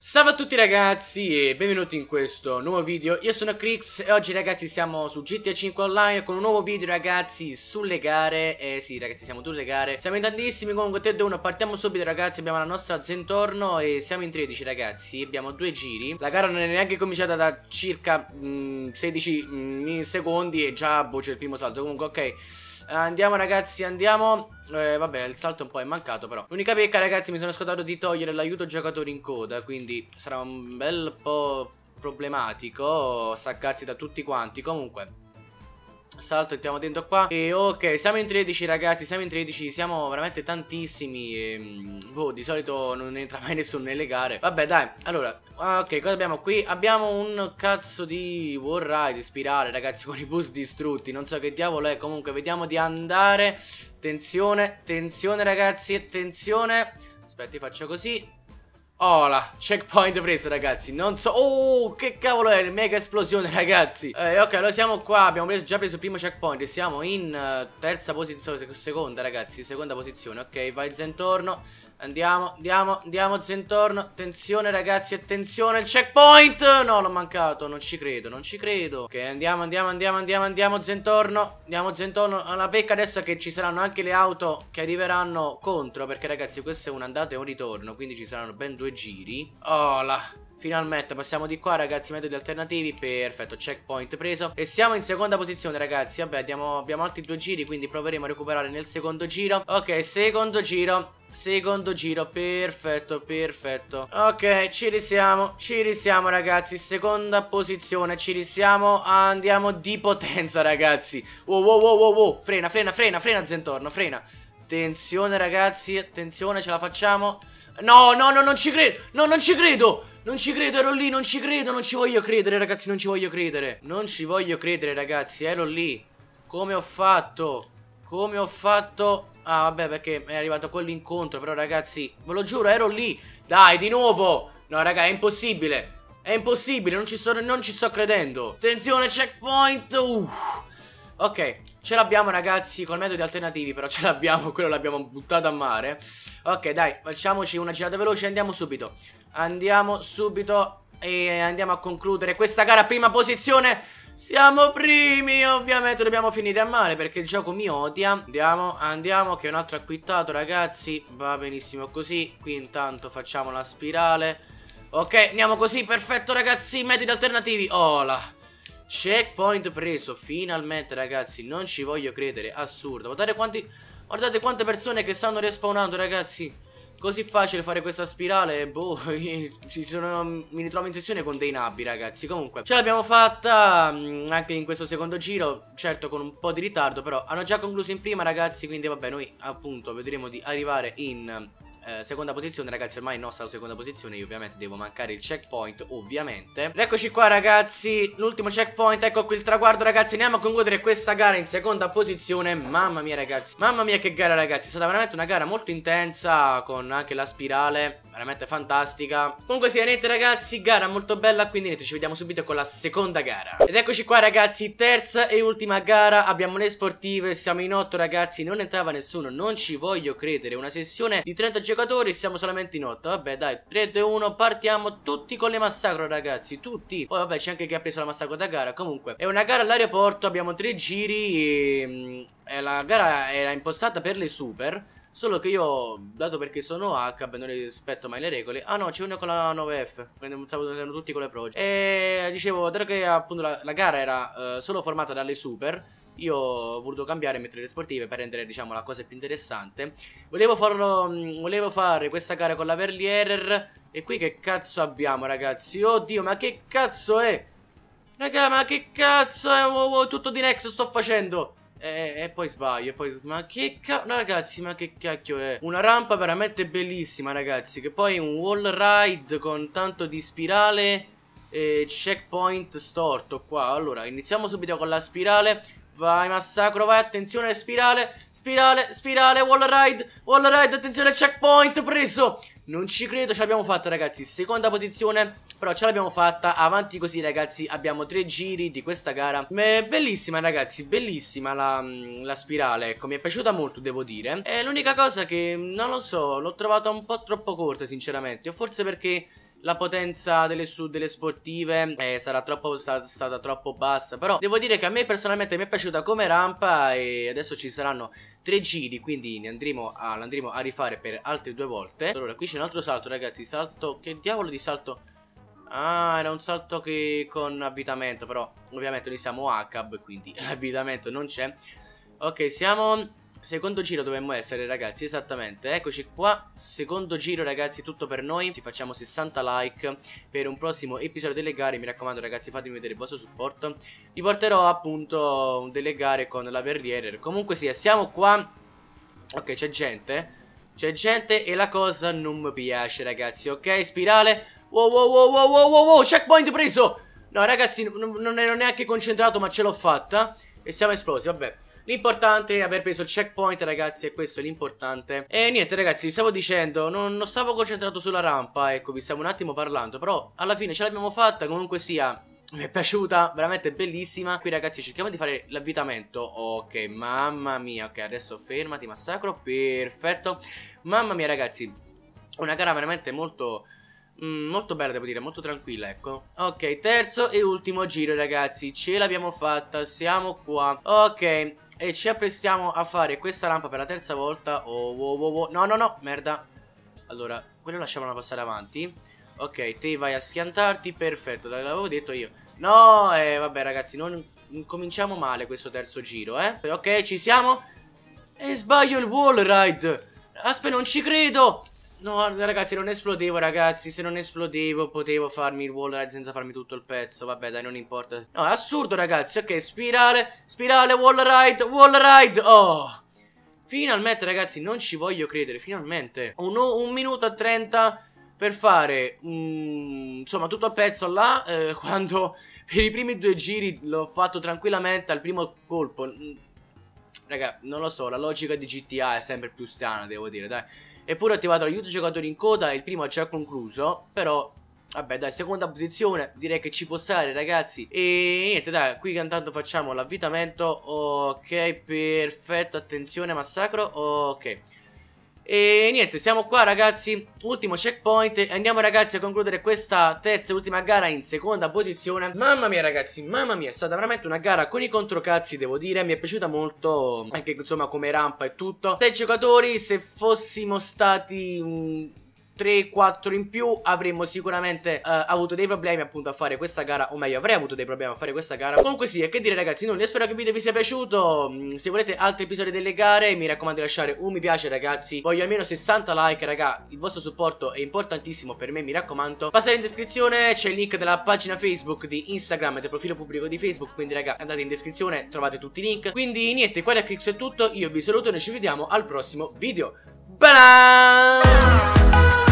Salve a tutti ragazzi e benvenuti in questo nuovo video. Io sono KriiX e oggi ragazzi siamo su GTA 5 Online con un nuovo video ragazzi sulle gare. Sì ragazzi, siamo tutte le gare, siamo in tantissimi, comunque 3, 2, 1, partiamo subito ragazzi. Abbiamo la nostra Zentorno e siamo in 13 ragazzi, abbiamo 2 giri. La gara non è neanche cominciata da circa 16 secondi e già boh, c'è il primo salto. Comunque ok, andiamo ragazzi, andiamo. Vabbè, il salto un po' è mancato però. L'unica pecca ragazzi, mi sono scordato di togliere l'aiuto giocatore in coda, quindi sarà un bel po' problematico staccarsi da tutti quanti. Comunque salto, entriamo dentro qua. E ok, siamo in 13 ragazzi, siamo in 13, siamo veramente tantissimi e, boh, di solito non entra mai nessuno nelle gare. Vabbè dai, allora, ok, cosa abbiamo qui? Abbiamo un cazzo di wall ride spirale ragazzi, con i bus distrutti, non so che diavolo è. Comunque vediamo di andare. Attenzione, attenzione ragazzi, attenzione. Aspetti, faccio così. Oh là, checkpoint preso ragazzi, non so, oh che cavolo è, mega esplosione ragazzi. Ok, allora siamo qua, abbiamo già preso il primo checkpoint e siamo in terza posizione, seconda ragazzi, seconda posizione. Ok, vai Zentorno, andiamo, andiamo, andiamo Zentorno, attenzione ragazzi, attenzione, il checkpoint, no l'ho mancato, non ci credo, non ci credo. Ok, andiamo, andiamo, andiamo, andiamo, andiamo Zentorno, andiamo Zentorno. La pecca adesso è che ci saranno anche le auto che arriveranno contro, perché ragazzi questo è un andata e un ritorno, quindi ci saranno ben 2 giri. Oh là, finalmente passiamo di qua ragazzi, metodi alternativi, perfetto, checkpoint preso e siamo in seconda posizione ragazzi. Vabbè, abbiamo altri 2 giri, quindi proveremo a recuperare nel secondo giro. Ok, secondo giro, secondo giro, perfetto, perfetto. Ok, ci risiamo ragazzi, seconda posizione, ci risiamo, andiamo di potenza ragazzi. Wow, wow, wow, wow, wow. Frena, frena, frena, frena Zentorno, frena. Attenzione ragazzi, attenzione, ce la facciamo. No, no, no, non ci credo, no, non ci credo, non ci credo, ero lì, non ci credo, non ci voglio credere ragazzi, non ci voglio credere, non ci voglio credere ragazzi, ero lì. Come ho fatto? Come ho fatto? Ah vabbè, perché è arrivato quell'incontro, però ragazzi, ve lo giuro, ero lì. Dai, di nuovo. No raga, è impossibile, è impossibile, non ci sto credendo. Attenzione, checkpoint. Ok, ce l'abbiamo ragazzi, col metodo di alternativi però ce l'abbiamo, quello l'abbiamo buttato a mare. Ok dai, facciamoci una girata veloce, andiamo subito, andiamo subito e andiamo a concludere questa gara. Prima posizione, siamo primi, ovviamente dobbiamo finire a mare perché il gioco mi odia. Andiamo, andiamo, che un altro ha quittato ragazzi, va benissimo così. Qui intanto facciamo la spirale. Ok, andiamo così, perfetto ragazzi, metodi alternativi. Oh là, checkpoint preso, finalmente ragazzi, non ci voglio credere, assurdo. Guardate quante persone che stanno respawnando ragazzi. Così facile fare questa spirale, boh, mi ritrovo in sessione con dei nabbi ragazzi. Comunque ce l'abbiamo fatta anche in questo secondo giro, certo con un po' di ritardo, però hanno già concluso in prima ragazzi, quindi vabbè, noi appunto vedremo di arrivare in seconda posizione ragazzi, ormai è nostra la seconda posizione. Io ovviamente devo mancare il checkpoint, ovviamente. Eccoci qua ragazzi, l'ultimo checkpoint, ecco qui il traguardo ragazzi. Andiamo a concludere questa gara in seconda posizione. Mamma mia ragazzi, mamma mia che gara ragazzi, è stata veramente una gara molto intensa, con anche la spirale, veramente fantastica. Comunque sì, niente ragazzi, gara molto bella, quindi niente, ci vediamo subito con la seconda gara. Ed eccoci qua ragazzi, terza e ultima gara, abbiamo le sportive, siamo in 8 ragazzi, non entrava nessuno, non ci voglio credere. Una sessione di 30 giocatori, siamo solamente in 8. Vabbè dai, 3, 2, 1, partiamo tutti con le Massacro ragazzi, tutti. Poi vabbè, c'è anche chi ha preso la Massacro da gara. Comunque è una gara all'aeroporto, abbiamo 3 giri e la gara era impostata per le super, solo che io, dato perché sono H, non rispetto mai le regole. Ah no, c'è uno con la 9F, quindi non sapevo che erano tutti con le proge. E dicevo, dato che appunto la gara era solo formata dalle super, io ho voluto cambiare e mettere le sportive per rendere diciamo la cosa più interessante. Volevo fare questa gara con la Verlier. E qui che cazzo abbiamo ragazzi? Oddio, ma che cazzo è? Raga, ma che cazzo è? Oh, oh, tutto di Nexo sto facendo. E poi sbaglio, e poi... Ma che cazzo... No ragazzi, ma che cacchio è? Una rampa veramente bellissima ragazzi, che poi è un wall ride con tanto di spirale e checkpoint storto qua. Allora, iniziamo subito con la spirale. Vai Massacro, vai, attenzione, spirale, spirale, spirale, wall ride, attenzione, checkpoint, preso. Non ci credo, ce l'abbiamo fatta ragazzi, seconda posizione, però ce l'abbiamo fatta, avanti così ragazzi, abbiamo 3 giri di questa gara. Bellissima ragazzi, bellissima la spirale, ecco, mi è piaciuta molto devo dire. È l'unica cosa che, non lo so, l'ho trovata un po' troppo corta sinceramente, o forse perché la potenza delle sportive sarà stata troppo bassa. Però devo dire che a me personalmente mi è piaciuta come rampa. E adesso ci saranno 3 giri, quindi ne andremo a rifare per altre 2 volte. Allora qui c'è un altro salto ragazzi. Salto, che diavolo di salto? Ah, era un salto che con avvitamento, però ovviamente noi siamo ACAB, quindi avvitamento non c'è. Ok, siamo... secondo giro dovremmo essere ragazzi, esattamente. Eccoci qua, secondo giro ragazzi, tutto per noi. Ci facciamo 60 like per un prossimo episodio delle gare. Mi raccomando ragazzi, fatemi vedere il vostro supporto. Vi porterò appunto delle gare con la Verlier. Comunque sì, siamo qua. Ok, c'è gente. C'è gente e la cosa non mi piace ragazzi, ok? Spirale. Wow wow wow wow wow wow wow, checkpoint preso. No ragazzi, non ero neanche concentrato ma ce l'ho fatta. E siamo esplosi, vabbè. L'importante è aver preso il checkpoint ragazzi, e questo è l'importante. E niente ragazzi, vi stavo dicendo, non stavo concentrato sulla rampa, ecco, vi stavo un attimo parlando. Però alla fine ce l'abbiamo fatta, comunque sia, mi è piaciuta, veramente bellissima. Qui ragazzi cerchiamo di fare l'avvitamento. Ok, mamma mia, ok, adesso fermati Massacro, perfetto. Mamma mia ragazzi, una gara veramente molto... molto bella devo dire, molto tranquilla ecco. Ok, terzo e ultimo giro ragazzi, ce l'abbiamo fatta, siamo qua. Ok, e ci apprestiamo a fare questa rampa per la 3ª volta. Oh wow wow wow, no no no, merda. Allora, quello lasciamola passare avanti. Ok, te vai a schiantarti, perfetto, l'avevo detto io. No, vabbè ragazzi, non cominciamo male questo terzo giro Ok, ci siamo. E sbaglio il wall ride. Aspetta, non ci credo. No ragazzi, non esplodevo ragazzi, se non esplodevo potevo farmi il wall ride senza farmi tutto il pezzo. Vabbè dai, non importa. No, è assurdo ragazzi, ok, spirale, spirale, wall ride, wall ride. Oh, finalmente ragazzi, non ci voglio credere, finalmente. Un minuto e 30 per fare insomma tutto il pezzo là, quando per i primi 2 giri l'ho fatto tranquillamente al primo colpo. Raga, non lo so, la logica di GTA è sempre più strana devo dire, dai. Eppure ho attivato l'aiuto giocatori in coda e il primo ha già concluso. Però, vabbè dai, seconda posizione, direi che ci può stare ragazzi. E niente dai, qui intanto facciamo l'avvitamento. Ok, perfetto, attenzione Massacro. Ok, e niente, siamo qua ragazzi, ultimo checkpoint. Andiamo ragazzi a concludere questa terza e ultima gara in seconda posizione. Mamma mia ragazzi, mamma mia, è stata veramente una gara con i controcazzi devo dire. Mi è piaciuta molto, anche insomma come rampa e tutto. 6 giocatori, se fossimo stati 3-4 in più avremmo sicuramente avuto dei problemi appunto a fare questa gara. O meglio, avrei avuto dei problemi a fare questa gara. Comunque sì, che dire ragazzi, nulla, spero che il video vi sia piaciuto. Se volete altri episodi delle gare mi raccomando di lasciare un mi piace ragazzi. Voglio almeno 60 like raga, il vostro supporto è importantissimo per me, mi raccomando. Passate in descrizione, c'è il link della pagina Facebook, di Instagram e del profilo pubblico di Facebook. Quindi raga, andate in descrizione, trovate tutti i link. Quindi niente, qua da KriiX è tutto, io vi saluto e noi ci vediamo al prossimo video. Bye!